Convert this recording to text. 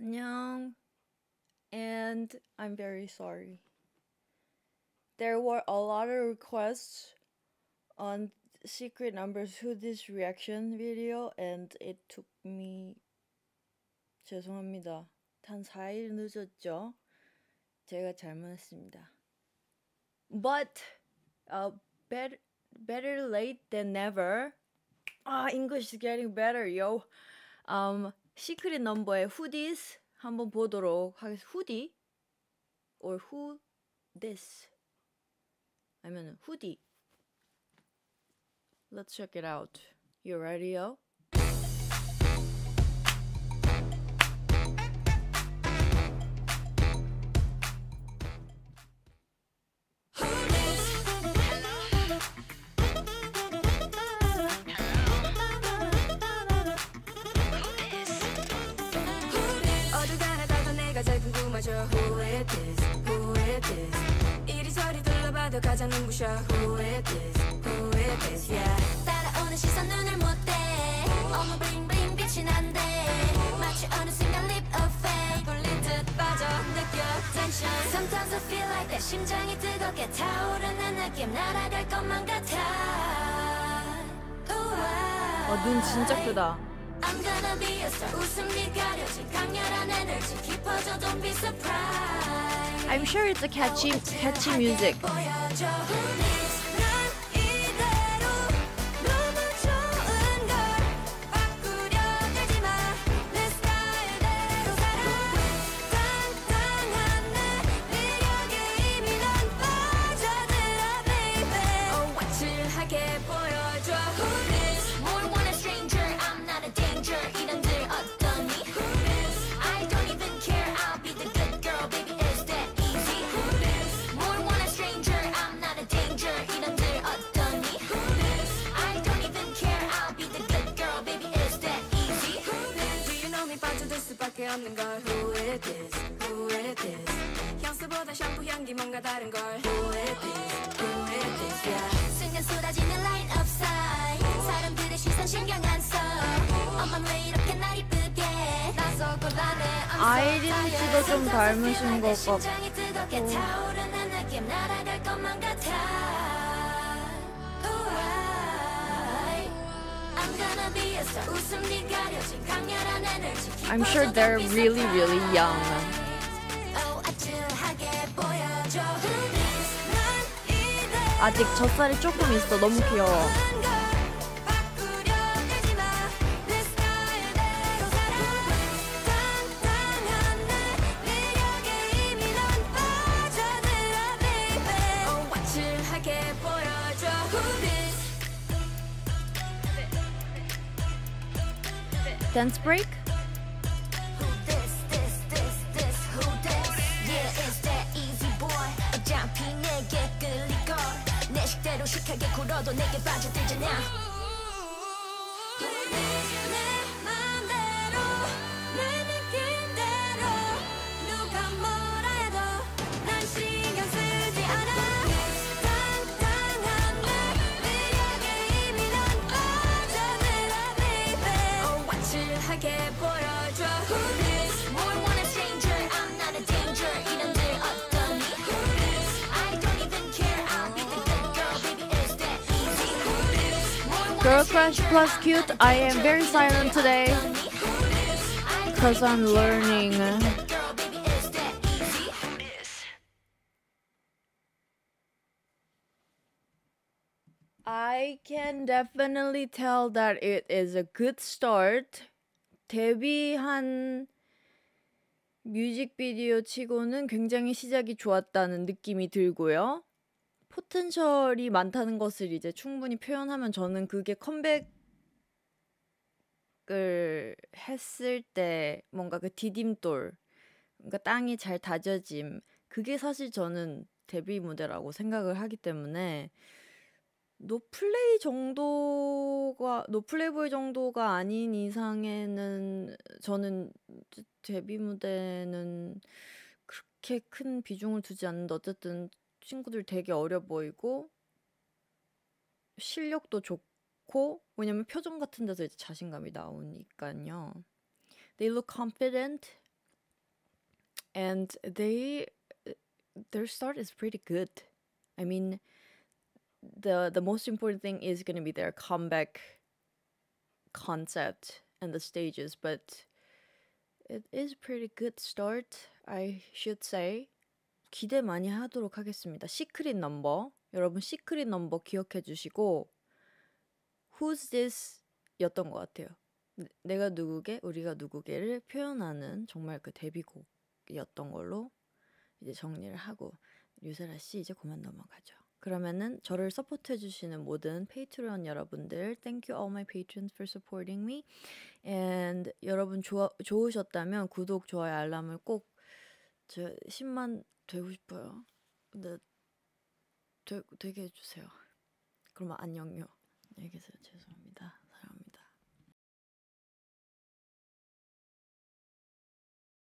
안녕, and I'm very sorry. There were a lot of requests on Secret Number's Who Dis reaction video, and it took me... 죄송합니다. 단 4일 늦었죠? 제가 잘못했습니다. But better late than never. English is getting better, yo. Secret Number의 Who Dis 한번 보도록 하겠습니다. Who Dis? Or Who Dis? 아니면 Who Dis? Let's check it out. You ready, yo? Who it is, who it is. 이리저리 둘러봐도 가장 눈부셔. Who it is, who it is, yeah. 따라오는 시선 눈을 못 떼. 어머 bling bling 빛이 난대. 마치 어느 순간 leap of faith. 불린 듯 빠져 느껴 tension. Sometimes I feel like that. 심장이 뜨겁게 타오르는 느낌. 날아갈 것만 같아. 눈 진짜 크다. I'm gonna be a star. 웃음이 가려진 강렬한 에너지. 깊어져, don't be surprised. I'm sure it's a catchy music. Who it is, who it is. 향수보다 샴푸 향기 뭔가 다른 걸. Who it is, who it is, yeah. 순간 쏟아지는 line of sight. 사람들의 시선 신경 안 써. 엄마 왜 이렇게 날 이쁘게 나서 곤란해. 아이린씨도 좀 닮으신 것 같고. 심장이 뜨겁게 타오르는 느낌. 날아갈 것만 같아. I'm sure they're really, really young. 아직 젖살이 조금 있어. 너무 귀여워. Dance break? Who this, this, this, this, who this? Yeah, it's that easy boy. 어차피 내게 끌릴걸. 내 식대로 식하게 굴어도 내게 빠져들잖아. Who this? 내 맘대로, 내 느낌대로. 누가 뭐라 해도 난 신경 쓰지 않아. 당당한 내 매력의 힘이 난 빠져들어. 하게 보여줘. Who dis? More than a stranger. I'm not a danger. 이런 들 어떤 Who dis? I don't even care. I'll be the good girl. Baby, it's that easy. Who dis? Girl crush plus cute. I am very silent today because I'm learning. I can definitely tell that it is a good start. 데뷔한 뮤직비디오 치고는 굉장히 시작이 좋았다는 느낌이 들고요. 포텐셜이 많다는 것을 이제 충분히 표현하면 저는 그게 컴백을 했을 때 뭔가 그 디딤돌, 그러니까 땅이 잘 다져짐, 그게 사실 저는 데뷔 무대라고 생각을 하기 때문에 노플레이보이 정도가 아닌 이상에는 저는 데뷔 무대는 그렇게 큰 비중을 두지 않는데, 어쨌든 친구들 되게 어려 보이고 실력도 좋고, 왜냐면 표정 같은 데서 이제 자신감이 나오니까요. They look confident and their start is pretty good. I mean, the most important thing is going to be their comeback concept and the stages, but it is pretty good start, I should say. 기대 많이 하도록 하겠습니다. 시크릿 넘버, 여러분 시크릿 넘버 기억해 주시고 Who's This 였던 것 같아요. 내가 누구게, 우리가 누구게를 표현하는 정말 그 데뷔곡이었던 걸로 이제 정리를 하고 유세라 씨 이제 그만 넘어가죠. 그러면은 저를 서포트해 주시는 모든 페이트리온 여러분들, Thank you all my patrons for supporting me. And 여러분 좋으셨다면 구독, 좋아요, 알람을 꼭 저 10만 되고 싶어요. 근데 되게 해주세요. 그러면 안녕요. 안녕히 계세요. 죄송합니다.